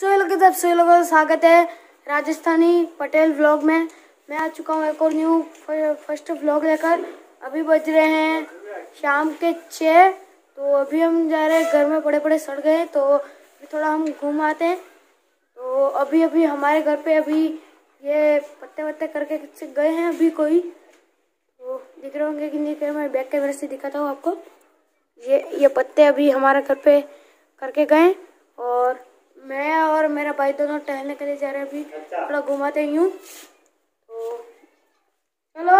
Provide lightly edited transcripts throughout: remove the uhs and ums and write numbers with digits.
स्विहिलवाल स्वागत है राजस्थानी पटेल व्लॉग में। मैं आ चुका हूँ एक और न्यू फर्स्ट व्लॉग लेकर। अभी बज रहे हैं शाम के 6। तो अभी हम जा रहे हैं, घर में पड़े पड़े सड़ गए तो अभी थोड़ा हम घूम आते हैं। तो अभी हमारे घर पे अभी ये पत्ते वत्ते करके किसी गए हैं अभी कोई, तो दिख रहे होंगे कि नहीं कह रहे, मैं बैक कैमरे से दिखाता हूँ आपको। ये पत्ते अभी हमारे घर पे करके गए और मैं और मेरा भाई दोनों टहलने के लिए जा रहे हैं अभी, थोड़ा घुमाते ही हूँ। तो चलो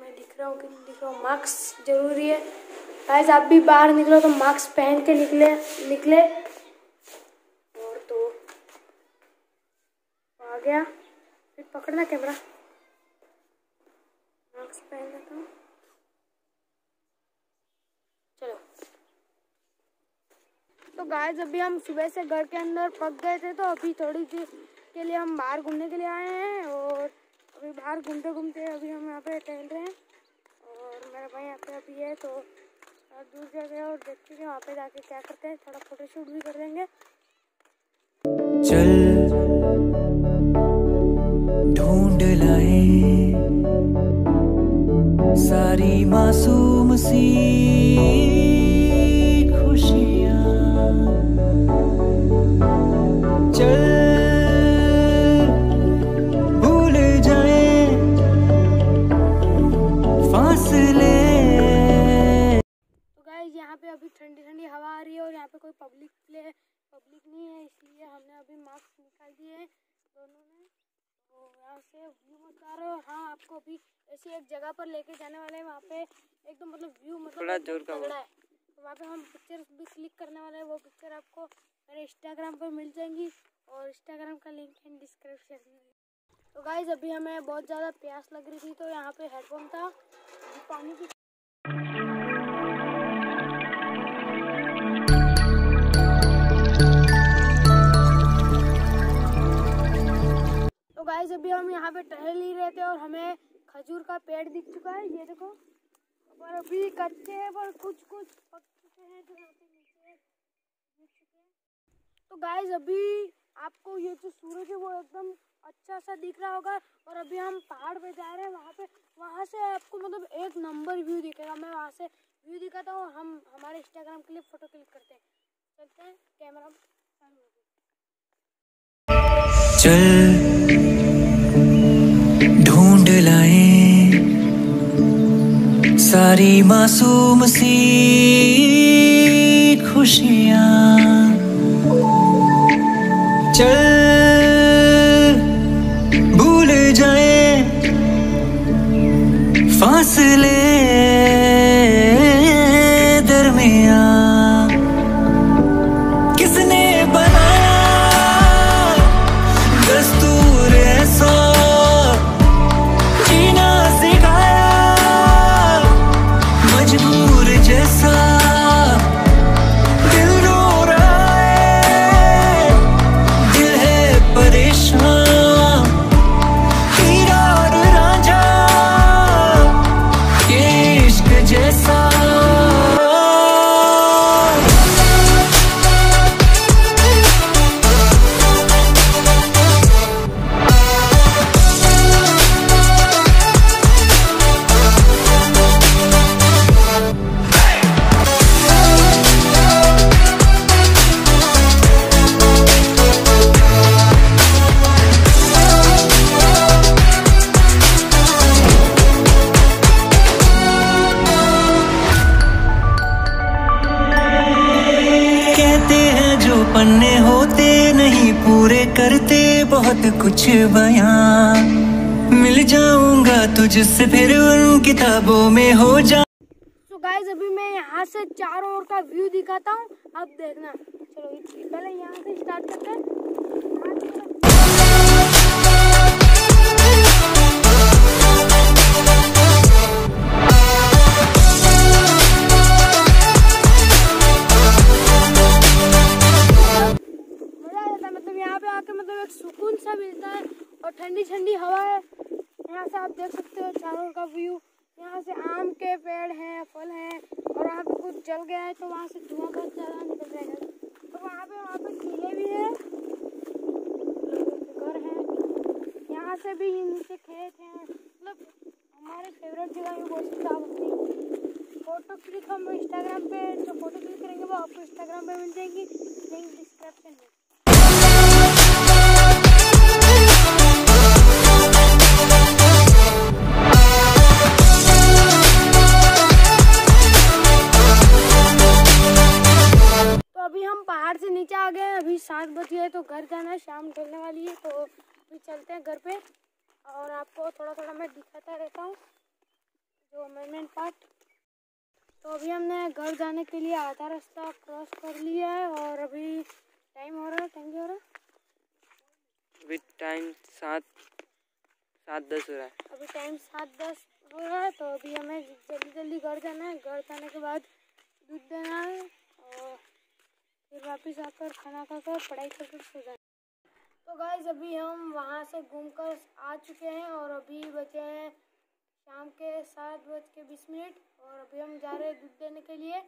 मैं दिख रहा हूँ कि नहीं दिख रहा हूँ। मास्क जरूरी है गाइस, आप भी बाहर निकलो तो मास्क पहन के निकले। और तो आ गया, फिर पकड़ना कैमरा, मास्क पहन लेता हूँ। तो गाइस अभी हम सुबह से घर के अंदर पक गए थे, तो अभी थोड़ी देर के लिए हम बाहर घूमने के लिए आए हैं। और अभी बाहर घूमते घूमते अभी हम यहाँ पे टहल रहे हैं और मेरा भाई यहाँ पे अभी है, तो दूर जा गए और देखते हैं वहाँ पे जाके क्या करते हैं, थोड़ा फोटोशूट भी कर लेंगे। चल ढूंढ लाए सारी मासूम सी पब्लिक नहीं है, इसलिए हमने अभी मास्क निकाल दिए दोनों ने। तो यहाँ से व्यू मत आ रहे हो। हाँ, आपको अभी ऐसी एक जगह पर लेके जाने वाले हैं, वहाँ पे एकदम व्यू मतलब तगड़ा है, तो वहाँ पे हम पिक्चर भी क्लिक करने वाले हैं। वो पिक्चर आपको मेरे इंस्टाग्राम पर मिल जाएंगी और इंस्टाग्राम का लिंक है डिस्क्रिप्शन में। तो गाइज अभी हमें बहुत ज़्यादा प्यास लग रही थी, तो यहाँ पे हेडपम्प था, पानी भी। गाइस अभी हम यहाँ पे टहल ही रहे थे और हमें खजूर का पेड़ दिख चुका है, ये देखो। और अभी कच्चे हैं पर कुछ कुछ पक चुके हैं जो यहाँ पे नीचे दिख चुके हैं। तो गाइस अभी आपको ये जो सूरज है वो एकदम अच्छा सा दिख रहा होगा। और अभी हम पहाड़ पे जा रहे हैं, वहाँ से आपको मतलब एक नंबर व्यू दिखेगा। मैं वहाँ से व्यू दिखाता हूँ, हम हमारे इंस्टाग्राम के लिए फ़ोटो क्लिक करते हैं। चलते हैं, कैमरा चालू। सारी मासूम सी खुशियाँ चल भूल जाए फासले दरमिया। किसने बनाया दस्तूर ऐसा, जीना सिखाया मजबूर जैसा। दिल रो रहा है, दिल है परेशान, हीरा और राजा के इश्क जैसा। पन्ने होते नहीं पूरे, करते बहुत कुछ बयां। मिल जाऊंगा तुझसे फिर उन किताबों में हो जा। तो गाइस अभी मैं यहाँ से चारों ओर का व्यू दिखाता हूँ, अब देखना। चलो पहले यहाँ से स्टार्ट करते हैं। ठंडी ठंडी हवा है, यहाँ से आप देख सकते हो चारों का व्यू। यहाँ से आम के पेड़ हैं, फल हैं और यहाँ पे कुछ जल गया है तो वहाँ से धुआं बहुत ज़्यादा निकल जाएगा। तो वहाँ पे किले भी है, घर है, यहाँ से भी नीचे खेत हैं। मतलब हमारे फेवरेट जगह में बहुत सी साफ होती। फोटो क्लिक हम इंस्टाग्राम पे जो फोटो क्लिक करेंगे वो आपको इंस्टाग्राम पे मिल जाएगी, लिंक डिस्क्रिप्शन में। सांस बची है तो घर जाना है, शाम ढलने वाली है तो अभी चलते हैं घर पे। और आपको थोड़ा थोड़ा मैं दिखाता रहता हूँ जो मेन पार्ट। तो अभी हमने घर जाने के लिए आधा रास्ता क्रॉस कर लिया है और अभी टाइम हो रहा है, टाइम हो रहा है, अभी टाइम 7:10 हो रहा है, अभी टाइम 7:10 हो रहा है। तो अभी हमें जल्दी जल्दी घर जाना है। घर जाने के बाद दूध देना है और फिर वापस आकर खाना खाकर पढ़ाई करके सो जाए। तो गाइस अभी हम वहाँ से घूमकर आ चुके हैं और अभी बचे हैं शाम के 7:20 और अभी हम जा रहे हैं दूध देने के लिए।